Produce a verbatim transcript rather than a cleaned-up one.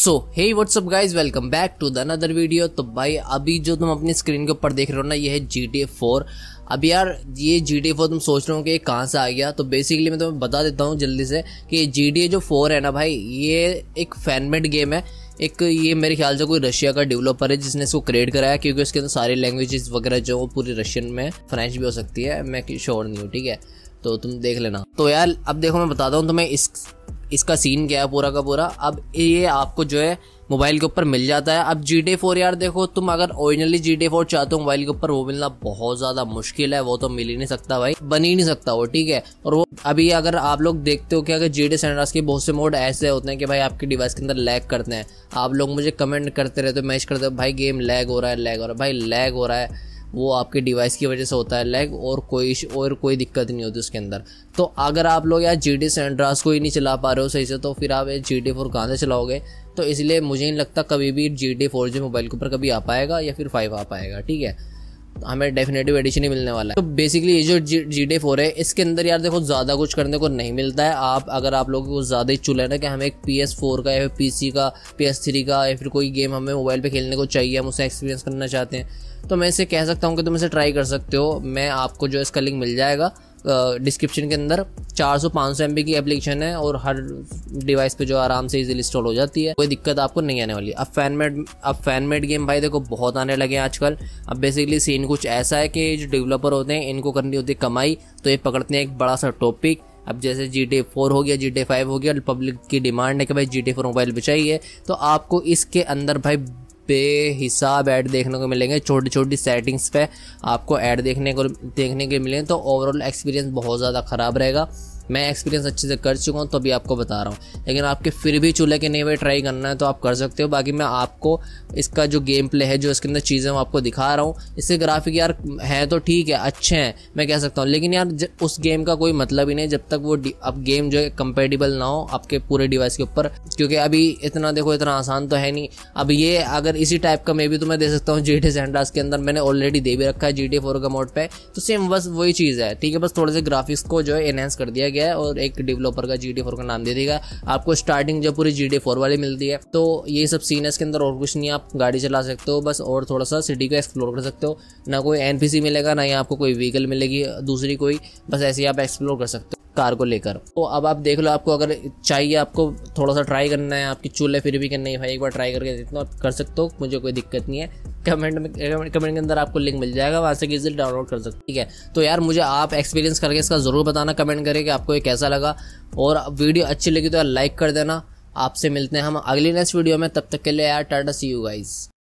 So hey WhatsApp guys, welcome back to the another video. तो भाई अभी जो तुम अपनी स्क्रीन के ऊपर देख रहे हो ना, ये है जी टी ए फोर। अब यार ये जी टी ए फोर तुम सोच रहे हो कि कहाँ से आ गया, तो बेसिकली मैं तुम्हें बता देता हूँ जल्दी से कि जी टी ए जो फोर है ना भाई, ये एक फैनमेड गेम है। एक ये मेरे ख्याल से कोई रशिया का डेवलपर है जिसने इसको क्रिएट कराया, क्योंकि उसके अंदर सारी लैंग्वेजेस वगैरह जो वो पूरी रशियन में, फ्रेंच भी हो सकती है, मैं श्योर नहीं हूँ, ठीक है, तो तुम देख लेना। तो यार अब देखो मैं बताता हूँ तुम्हें इस इसका सीन क्या है पूरा का पूरा। अब ये आपको जो है मोबाइल के ऊपर मिल जाता है। अब जी टी ए फोर यार देखो, तुम अगर originally G T A four चाहते हो मोबाइल के ऊपर, वो मिलना बहुत ज़्यादा मुश्किल है, वो तो मिल ही नहीं सकता भाई, बन ही नहीं सकता वो, ठीक है। और वो अभी अगर आप लोग देखते हो कि अगर G T A San Andreas के बहुत से मोड ऐसे होते हैं कि भाई आपके डिवाइस के अंदर लैग करते हैं, आप लोग मुझे कमेंट करते रहते हो, मैसेज करते हो, भाई गेम लैग हो रहा है लैग हो रहा है भाई लैग हो रहा है वो आपके डिवाइस की वजह से होता है लैग, और कोई और कोई दिक्कत नहीं होती उसके अंदर। तो अगर आप लोग यार G T A San Andreas को ही नहीं चला पा रहे हो सही से, तो फिर आप जी टी ए फोर कहाँ से चलाओगे। तो इसलिए मुझे नहीं लगता कभी भी जी टी ए फोर जो मोबाइल के ऊपर कभी आ पाएगा या फिर फाइव आ पाएगा, ठीक है, हमें डेफिनेटिव एडिशन ही मिलने वाला है। तो बेसिकली ये जो जी टी ए फोर है इसके अंदर यार देखो ज़्यादा कुछ करने को नहीं मिलता है। आप अगर आप लोगों को ज़्यादा ही चूल्हा है ना कि हमें एक पी एस फोर का या फिर पी सी का, पी एस थ्री का या फिर कोई गेम हमें मोबाइल पे खेलने को चाहिए, हम उसे एक्सपीरियंस करना चाहते हैं, तो मैं इसे कह सकता हूँ कि तुम इसे ट्राई कर सकते हो। मैं आपको जो इसका लिंक मिल जाएगा डिस्क्रिप्शन के अंदर। चार सौ पाँच सौ एम बी की एप्लीकेशन है और हर डिवाइस पे जो आराम से इजीली इंस्टॉल हो जाती है, कोई दिक्कत आपको नहीं आने वाली। अब फैनमेड अब फैनमेड गेम भाई देखो बहुत आने लगे हैं आजकल। अब बेसिकली सीन कुछ ऐसा है कि जो डेवलपर होते हैं इनको करनी होती है कमाई, तो ये पकड़ते हैं एक बड़ा सा टॉपिक। अब जैसे जी टी ए फोर हो गया, जी टी ए फाइव हो गया, पब्लिक की डिमांड है कि भाई G T A four mobile पर चाहिए, तो आपको इसके अंदर भाई बेहिसाब ऐड देखने को मिलेंगे। छोटी छोटी सेटिंग्स पे आपको ऐड देखने को देखने के मिलेंगे, तो ओवरऑल एक्सपीरियंस बहुत ज़्यादा ख़राब रहेगा। मैं एक्सपीरियंस अच्छे से कर चुका हूँ तो अभी आपको बता रहा हूँ, लेकिन आपके फिर भी चूल्हे के नहीं भाई ट्राई करना है तो आप कर सकते हो। बाकी मैं आपको इसका जो गेम प्ले है, जो इसके अंदर चीज़ें, मैं आपको दिखा रहा हूँ। इससे ग्राफिक यार है तो ठीक है, अच्छे हैं मैं कह सकता हूँ, लेकिन यार उस गेम का कोई मतलब ही नहीं जब तक वो अब गेम जो है कंपेटेबल ना हो आपके पूरे डिवाइस के ऊपर, क्योंकि अभी इतना देखो इतना आसान तो है नहीं। अब ये अगर इसी टाइप का मैं भी तुम्हें दे सकता हूँ G T A San Andreas के अंदर, मैंने ऑलरेडी दे भी रखा है जी टी ए फोर का मोड पर, तो सेम बस वही चीज़ है, ठीक है, बस थोड़े से ग्राफिक्स को जो है एनहेंस कर दिया गया है और एक डेवलपर का जी टी ए फोर का नाम दे देगा। आपको स्टार्टिंग जो पूरी जी टी ए फोर वाली मिलती है, तो ये सब सीन है इसके अंदर, और कुछ नहीं। आप गाड़ी चला सकते हो बस, और थोड़ा सा सिटी को एक्सप्लोर कर सकते हो। ना कोई एन पी सी मिलेगा, ना ही आपको कोई व्हीकल मिलेगी दूसरी कोई, बस ऐसे ही आप एक्सप्लोर कर सकते हो कार को लेकर। तो अब आप देख लो, आपको अगर चाहिए, आपको थोड़ा सा ट्राई करना है, आपकी चूल्हे फिर भी करना है भाई, एक बार ट्राई करके देखना आप कर सकते हो, मुझे कोई दिक्कत नहीं है। कमेंट में कमेंट के अंदर आपको लिंक मिल जाएगा, वहाँ से इजीली डाउनलोड कर सकते हो, ठीक है। तो यार मुझे आप एक्सपीरियंस करके इसका ज़रूर बताना कमेंट करके कि आपको ये कैसा लगा, और वीडियो अच्छी लगी तो यार लाइक कर देना। आपसे मिलते हैं हम अगली नेक्स्ट वीडियो में, तब तक के लिए यार टाटा, सी यू गाइस।